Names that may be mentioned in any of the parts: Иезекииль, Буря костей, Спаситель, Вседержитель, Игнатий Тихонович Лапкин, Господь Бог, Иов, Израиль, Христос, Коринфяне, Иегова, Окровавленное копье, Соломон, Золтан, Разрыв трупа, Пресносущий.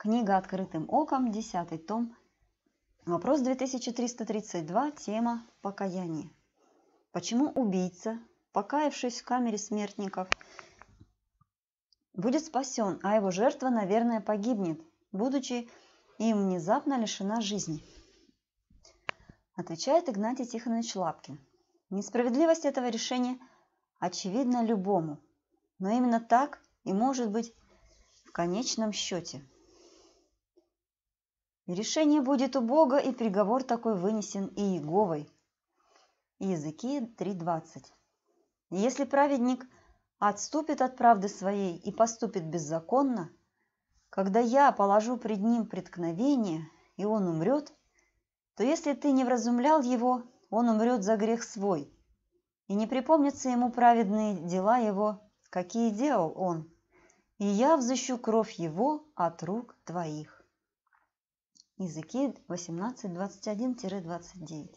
Книга «Открытым оком», 10 том, вопрос 2332, тема «Покаяние». Почему убийца, покаявшись в камере смертников, будет спасен, а его жертва, наверное, погибнет, будучи им внезапно лишена жизни? Отвечает Игнатий Тихонович Лапкин. Несправедливость этого решения очевидна любому, но именно так и может быть в конечном счете. И решение будет у Бога, и приговор такой вынесен и Иеговой. Иезекииль 3:20. Если праведник отступит от правды своей и поступит беззаконно, когда я положу пред ним преткновение, и он умрет, то если ты не вразумлял его, он умрет за грех свой, и не припомнятся ему праведные дела его, какие делал он, и я взыщу кровь его от рук твоих. Иезекииль 18:21-29.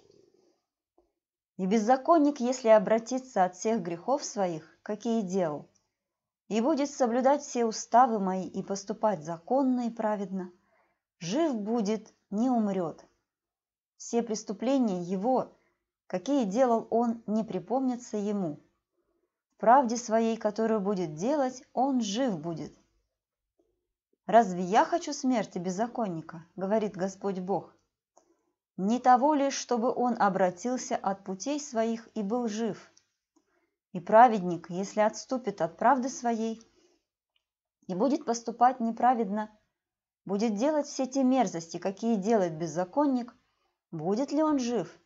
И беззаконник, если обратится от всех грехов своих, какие делал, и будет соблюдать все уставы мои и поступать законно и праведно, жив будет, не умрет. Все преступления его, какие делал он, не припомнятся ему. В правде своей, которую будет делать, он жив будет. «Разве я хочу смерти беззаконника?» – говорит Господь Бог. «Не того ли, чтобы он обратился от путей своих и был жив? И праведник, если отступит от правды своей и будет поступать неправедно, будет делать все те мерзости, какие делает беззаконник, будет ли он жив?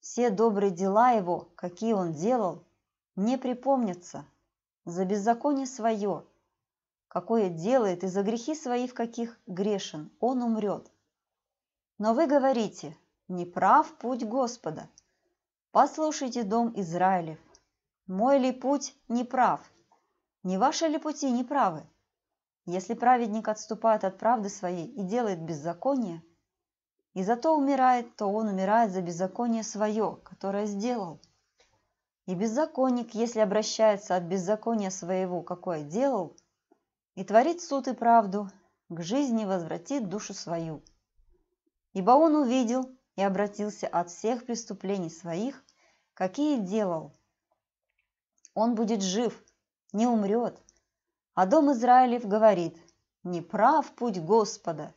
Все добрые дела его, какие он делал, не припомнятся за беззаконие свое». Какое делает, и за грехи свои, в каких грешен, он умрет. Но вы говорите, неправ путь Господа. Послушайте, дом Израилев, мой ли путь неправ? Не ваши ли пути неправы? Если праведник отступает от правды своей и делает беззаконие, и зато умирает, то он умирает за беззаконие свое, которое сделал. И беззаконник, если обращается от беззакония своего, какое делал, и творит суд и правду, к жизни возвратит душу свою. Ибо он увидел и обратился от всех преступлений своих, какие делал. Он будет жив, не умрет. А дом Израилев говорит, неправ путь Господа.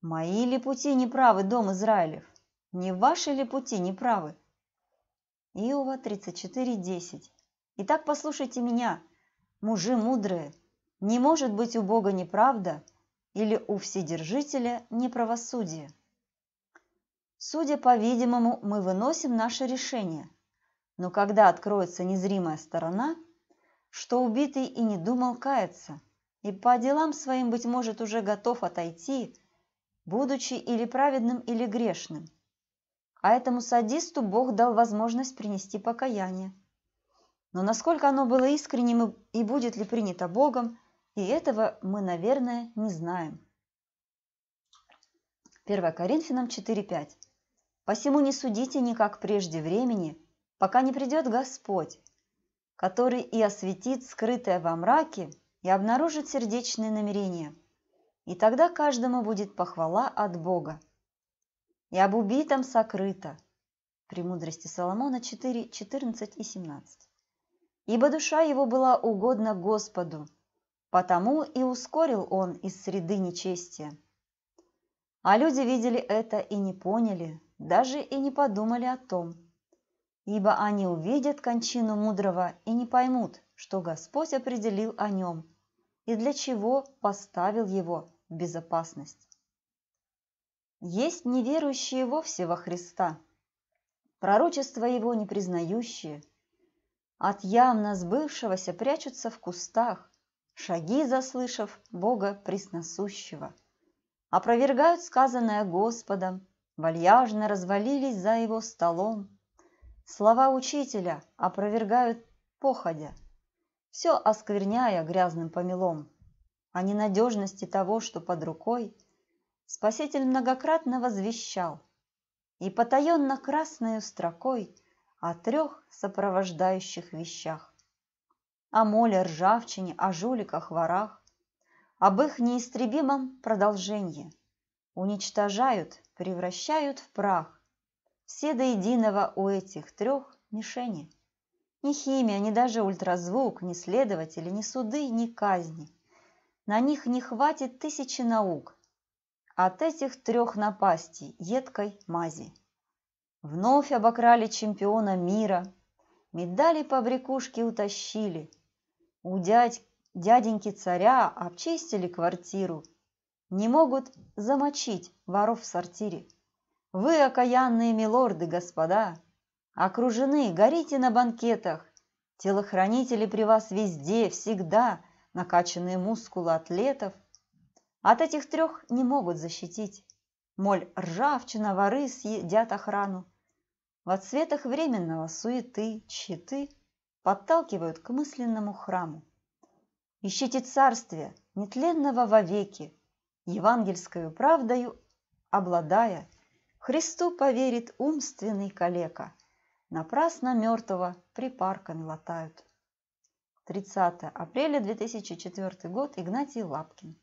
Мои ли пути неправы, дом Израилев? Не ваши ли пути неправы? Иова 34:10. Итак, послушайте меня, мужи мудрые, не может быть у Бога неправда или у Вседержителя неправосудие. Судя по-видимому, мы выносим наше решение, но когда откроется незримая сторона, что убитый и не думал каяться, и по делам своим, быть может, уже готов отойти, будучи или праведным, или грешным. А этому садисту Бог дал возможность принести покаяние. Но насколько оно было искренним и будет ли принято Богом, и этого мы, наверное, не знаем. 1 Коринфянам 4:5. «Посему не судите никак прежде времени, пока не придет Господь, который и осветит скрытое во мраке и обнаружит сердечные намерения, и тогда каждому будет похвала от Бога. И об убитом сокрыто». Премудрости Соломона 4:14-17. «Ибо душа его была угодна Господу, потому и ускорил он из среды нечестия. А люди видели это и не поняли, даже и не подумали о том. Ибо они увидят кончину мудрого и не поймут, что Господь определил о нем и для чего поставил его в безопасность. Есть неверующие вовсе во Христа, пророчества его не признающие, от явно сбывшегося прячутся в кустах, шаги заслышав Бога Пресносущего. Опровергают сказанное Господом, вальяжно развалились за его столом. Слова учителя опровергают походя, все оскверняя грязным помелом. О ненадежности того, что под рукой, Спаситель многократно возвещал, и потаенно красною строкой о трех сопровождающих вещах. О моле, ржавчине, о жуликах, ворах, об их неистребимом продолжении. Уничтожают, превращают в прах. Все до единого у этих трех мишени. Ни химия, ни даже ультразвук, ни следователи, ни суды, ни казни. На них не хватит тысячи наук. От этих трех напастей едкой мази. Вновь обокрали чемпиона мира. Медали побрякушки утащили. У дяденьки царя обчистили квартиру. Не могут замочить воров в сортире. Вы, окаянные милорды, господа, окружены, горите на банкетах. Телохранители при вас везде, всегда, накачанные мускулы атлетов. От этих трех не могут защитить. Моль ржавчина, воры съедят охрану. В отсветах временного суеты, щиты подталкивают к мысленному храму. Ищите царствие, нетленного вовеки, евангельскою правдою обладая, Христу поверит умственный калека, напрасно мертвого припарками латают. 30 апреля 2004 год. Игнатий Лапкин.